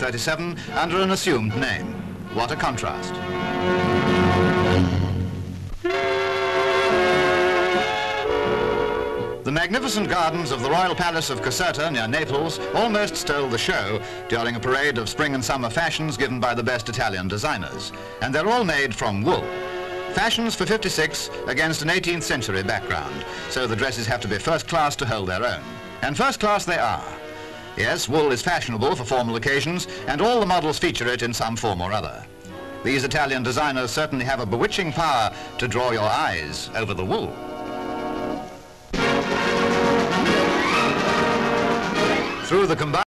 37 under an assumed name. What a contrast. The magnificent gardens of the Royal Palace of Caserta near Naples almost stole the show during a parade of spring and summer fashions given by the best Italian designers, and they're all made from wool. Fashions for 56 against an 18th century background, so the dresses have to be first class to hold their own. And first class they are. Yes, wool is fashionable for formal occasions, and all the models feature it in some form or other. These Italian designers certainly have a bewitching power to draw your eyes over the wool. Through the combined